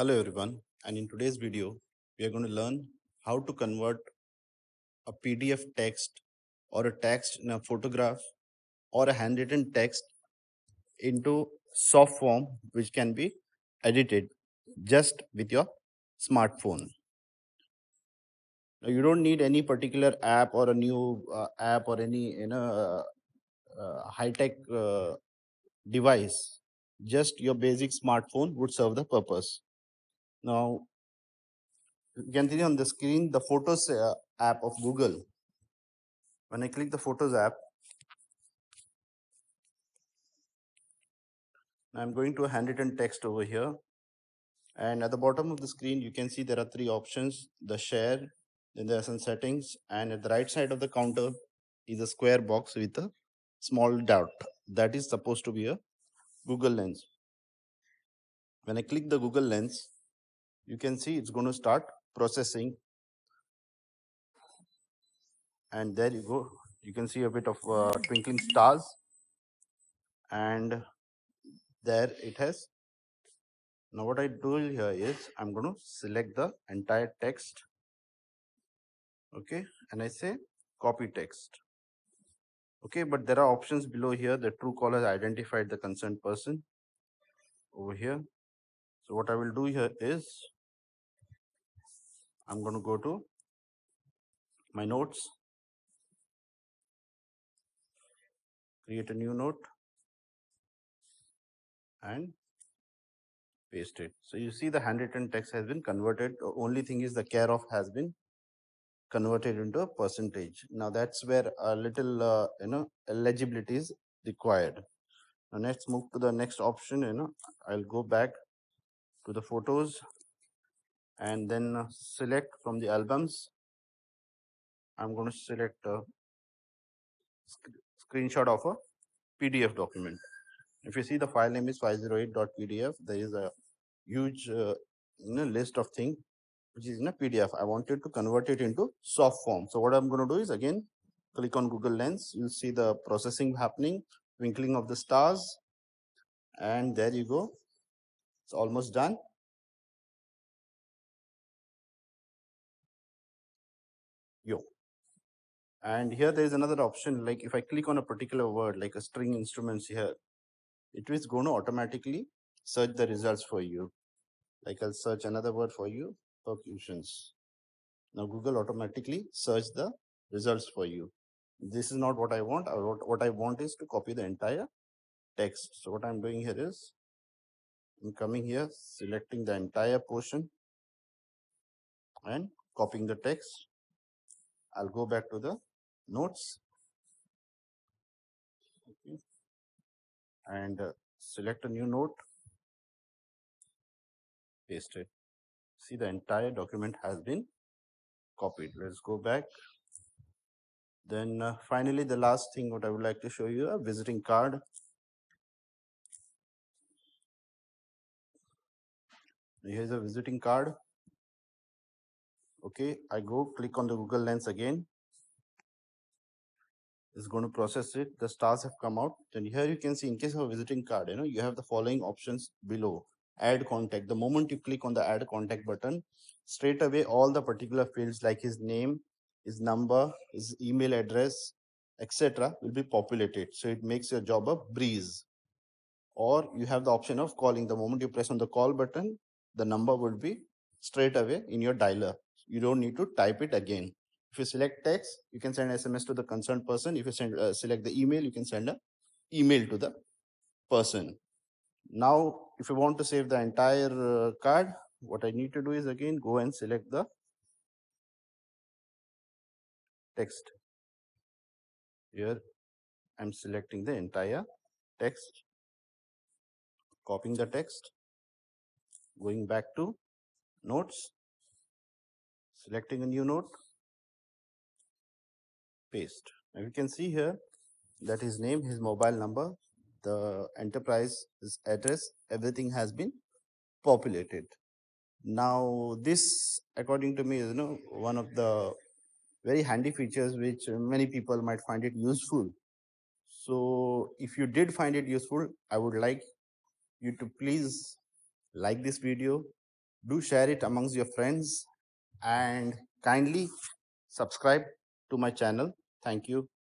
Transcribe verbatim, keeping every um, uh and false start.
Hello everyone, and in today's video, we are going to learn how to convert a P D F text or a text in a photograph or a handwritten text into soft form which can be edited just with your smartphone. Now, you don't need any particular app or a new uh, app or any you know, uh, uh, high-tech uh, device. Just your basic smartphone would serve the purpose. Now, you can see on the screen the Photos uh, app of Google. When I click the Photos app, I'm going to a handwritten text over here. And at the bottom of the screen, you can see there are three options: the share, then there are some settings, and at the right side of the counter is a square box with a small dot. That is supposed to be a Google Lens. When I click the Google Lens, you can see it's going to start processing, and there you go. You can see a bit of uh, twinkling stars, and there it has. Now what I do here is I'm going to select the entire text, okay, and I say copy text, okay. But there are options below here. The Truecaller has identified the concerned person over here. So what I will do here is I'm going to go to my notes, create a new note and paste it. So you see the handwritten text has been converted. The only thing is the care of has been converted into a percentage. Now that's where a little uh, you know legibility is required. Now let's move to the next option. You know, I'll go back to the photos and then select from the albums. I'm going to select a sc screenshot of a P D F document. If you see, the file name is five oh eight dot P D F. There is a huge uh, you know, list of things which is in a P D F. I wanted to convert it into soft form. So what I'm going to do is, again, click on Google Lens. You'll see the processing happening, twinkling of the stars. And there you go. It's almost done. Yo. And here there is another option. Like if I click on a particular word, like a string instruments here, it is going to automatically search the results for you. Like I'll search another word for you, percussions. Now Google automatically search the results for you. This is not what I want. What I want is to copy the entire text. So what I'm doing here is I'm coming here, selecting the entire portion and copying the text. I'll go back to the notes. Okay. And uh, select a new note, paste it. See, the entire document has been copied. Let's go back. Then uh, finally, the last thing what I would like to show you, a visiting card. Here's a visiting card. Okay, I go click on the Google Lens again. It's going to process it. The stars have come out. Then here you can see, in case of a visiting card, you know, you have the following options below. Add contact. The moment you click on the add contact button, straight away all the particular fields like his name, his number, his email address, et cetera will be populated. So it makes your job a breeze. Or you have the option of calling. The moment you press on the call button, the number will be straight away in your dialer. You don't need to type it again. If you select text, you can send S M S to the concerned person. If you send, uh, select the email, you can send an email to the person. Now, if you want to save the entire uh, card, what I need to do is, again, go and select the text. Here, I'm selecting the entire text, copying the text, going back to notes, selecting a new note, paste. Now you can see here that his name, his mobile number, the enterprise, his address, everything has been populated. Now this, according to me, is you know, one of the very handy features which many people might find it useful. So if you did find it useful, I would like you to please like this video, do share it amongst your friends and kindly subscribe to my channel. Thank you.